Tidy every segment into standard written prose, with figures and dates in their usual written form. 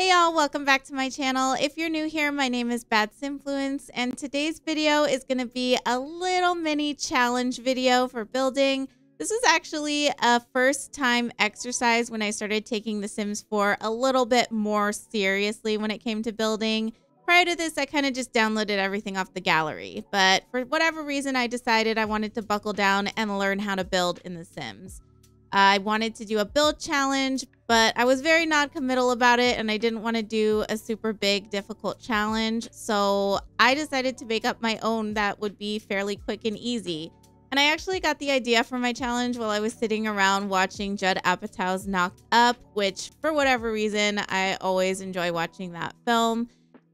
Hey y'all, welcome back to my channel. If you're new here, my name is Bad Simfluence, and today's video is going to be a little mini challenge video for building. This is actually a first time exercise when I started taking The Sims 4 a little bit more seriously when it came to building. Prior to this, I kind of just downloaded everything off the gallery, but for whatever reason, I decided I wanted to buckle down and learn how to build in The Sims. I wanted to do a build challenge, but I was very non-committal about it and I didn't want to do a super big, difficult challenge. So I decided to make up my own that would be fairly quick and easy. And I actually got the idea for my challenge while I was sitting around watching Judd Apatow's Knocked Up, which for whatever reason, I always enjoy watching that film.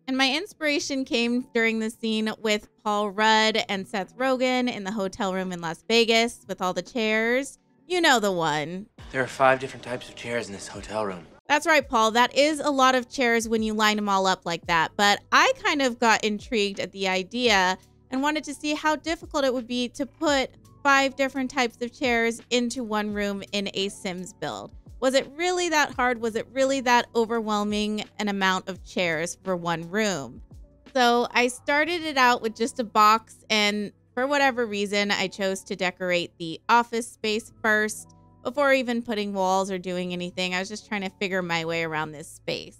And my inspiration came during the scene with Paul Rudd and Seth Rogen in the hotel room in Las Vegas with all the chairs. You know the one. There are 5 different types of chairs in this hotel room. That's right, Paul. That is a lot of chairs when you line them all up like that. But I kind of got intrigued at the idea and wanted to see how difficult it would be to put 5 different types of chairs into one room in a Sims build. Was it really that hard? Was it really that overwhelming an amount of chairs for one room? So I started it out with just a box, and for whatever reason, I chose to decorate the office space first before even putting walls or doing anything. I was just trying to figure my way around this space.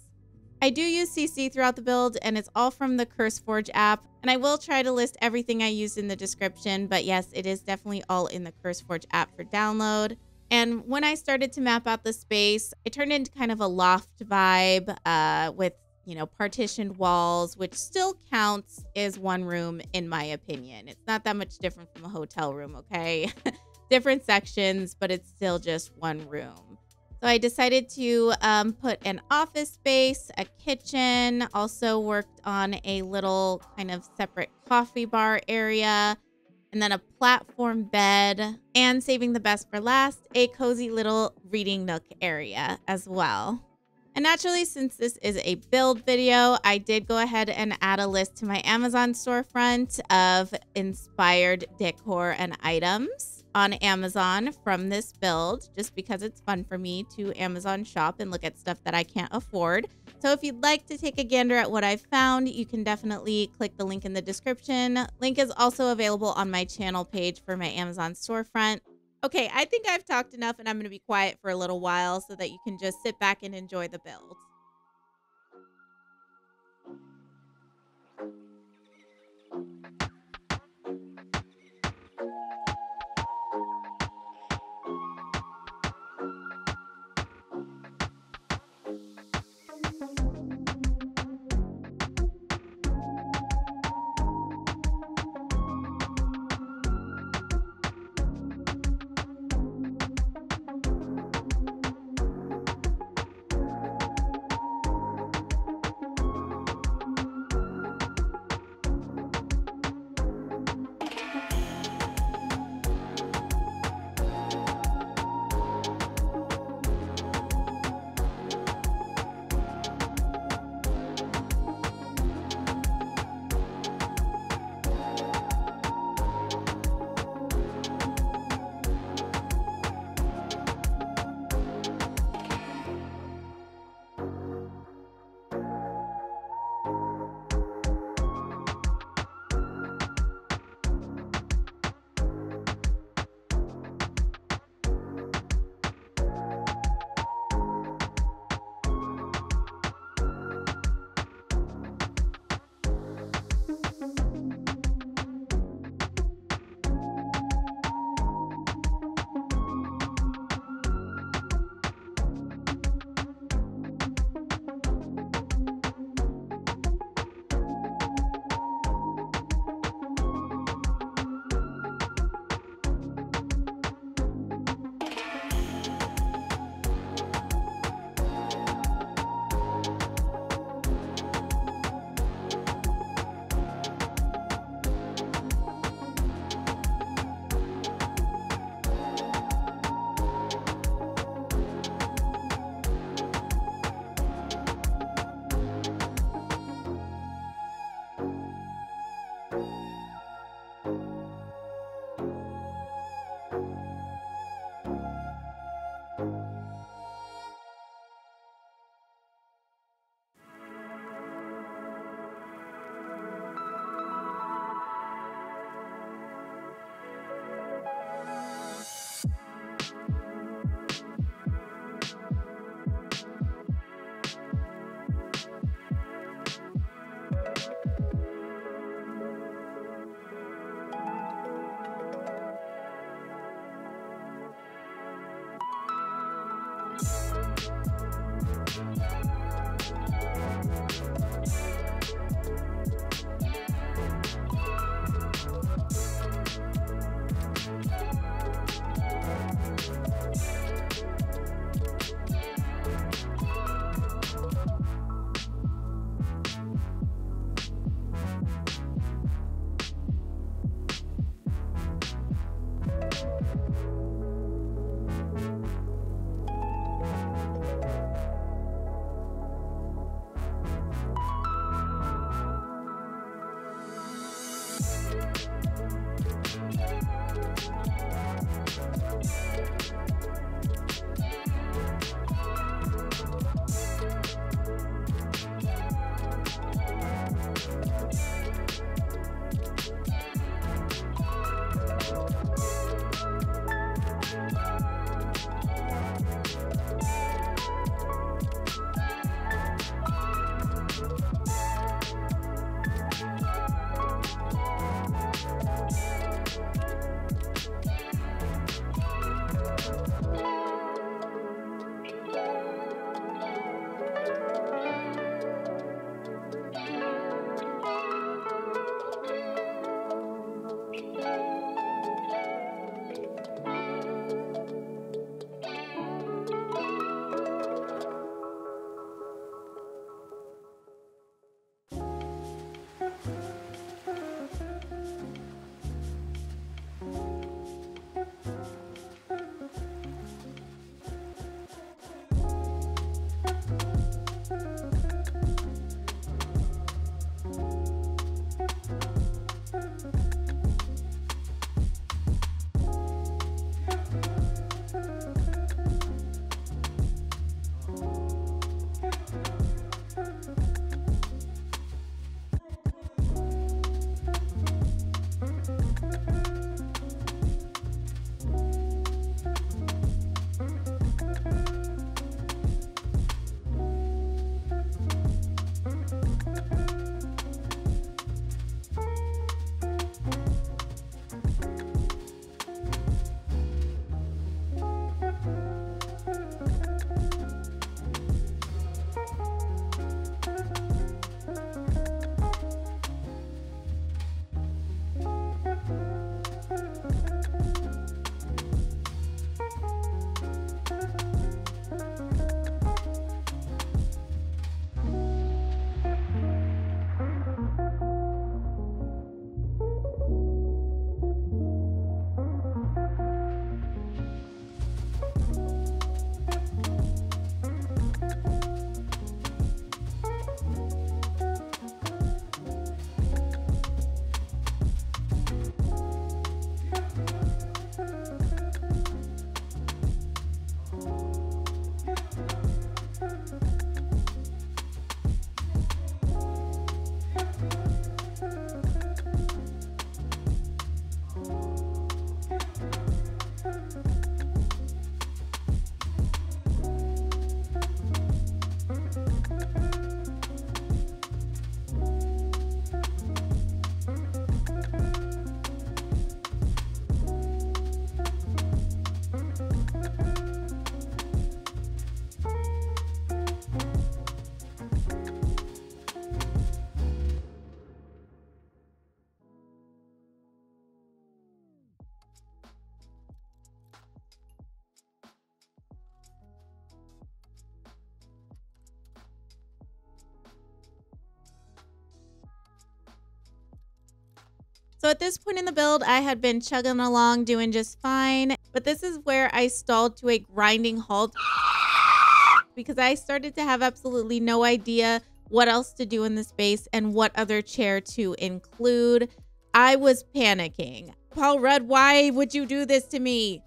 I do use CC throughout the build, and it's all from the CurseForge app. And I will try to list everything I used in the description, but yes, it is definitely all in the CurseForge app for download. And when I started to map out the space, it turned into kind of a loft vibe with, you know, partitioned walls, which still counts as one room in my opinion. It's not that much different from a hotel room, okay? Different sections, but it's still just one room. So I decided to put an office space, a kitchen, also worked on a little kind of separate coffee bar area, and then a platform bed, and saving the best for last, a cozy little reading nook area as well. And naturally, since this is a build video, I did go ahead and add a list to my Amazon storefront of inspired decor and items on Amazon from this build, just because it's fun for me to Amazon shop and look at stuff that I can't afford. So if you'd like to take a gander at what I've found, you can definitely click the link in the description. Link is also available on my channel page for my Amazon storefront. Okay, I think I've talked enough and I'm going to be quiet for a little while so that you can just sit back and enjoy the build. So at this point in the build, I had been chugging along doing just fine, but this is where I stalled to a grinding halt because I started to have absolutely no idea what else to do in the space and what other chair to include. I was panicking. Paul Rudd, why would you do this to me?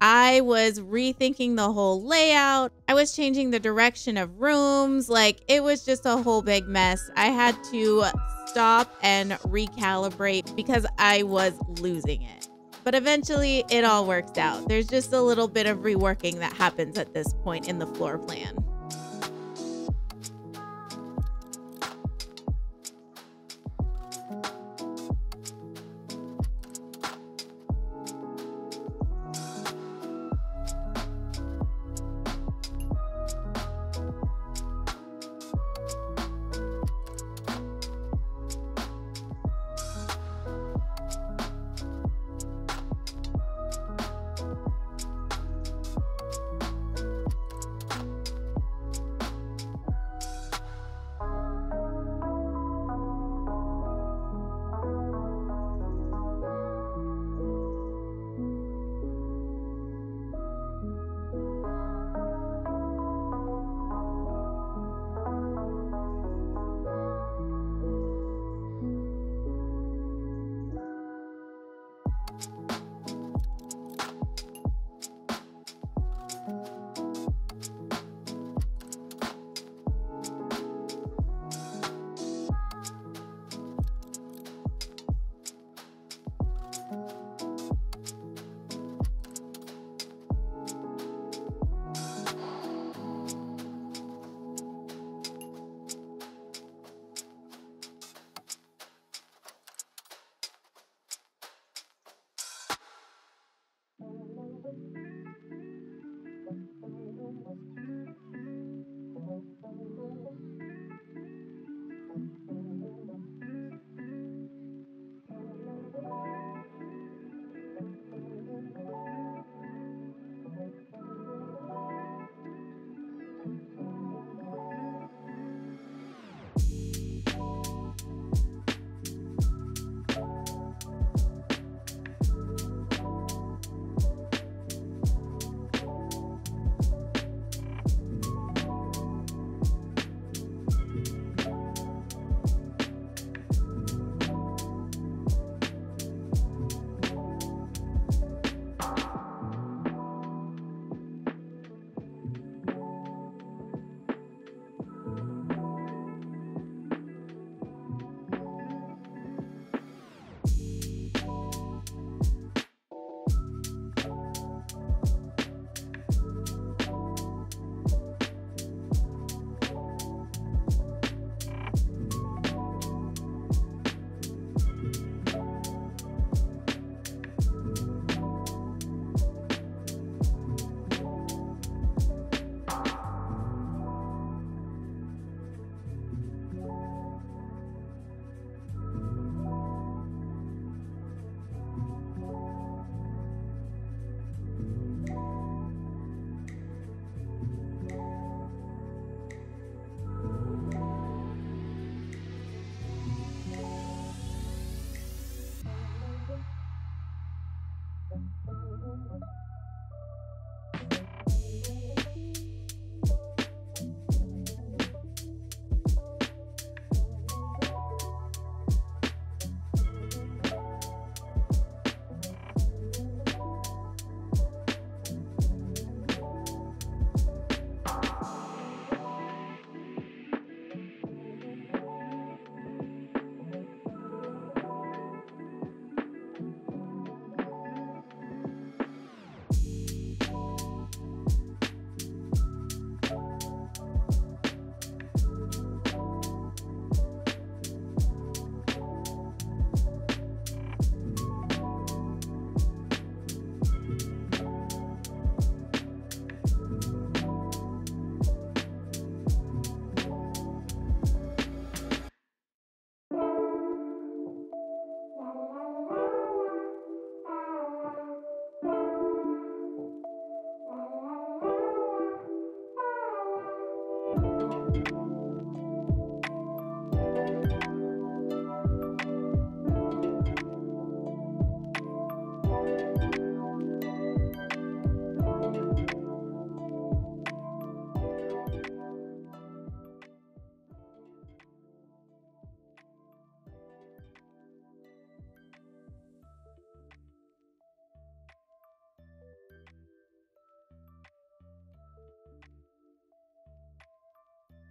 I was rethinking the whole layout. I was changing the direction of rooms. Like, it was just a whole big mess. I had to stop and recalibrate because I was losing it. But eventually it all works out. There's just a little bit of reworking that happens at this point in the floor plan.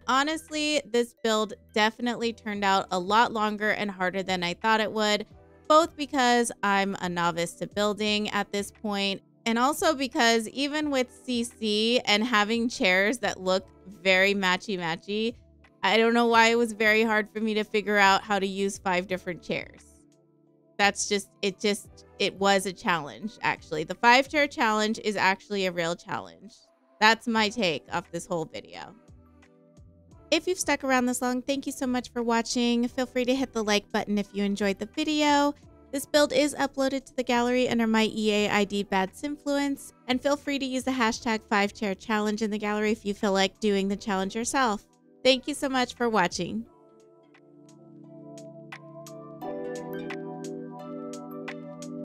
honestly, this build definitely turned out a lot longer and harder than I thought it would, both because I'm a novice to building at this point, and also because even with CC and having chairs that look very matchy-matchy, I don't know why it was very hard for me to figure out how to use 5 different chairs. That's just, it was a challenge, actually. The 5-chair challenge is actually a real challenge. That's my take off this whole video. If you've stuck around this long, thank you so much for watching. Feel free to hit the like button if you enjoyed the video. This build is uploaded to the gallery under my EA ID, Bad Simfluence, and feel free to use the hashtag 5-chair challenge in the gallery if you feel like doing the challenge yourself. Thank you so much for watching.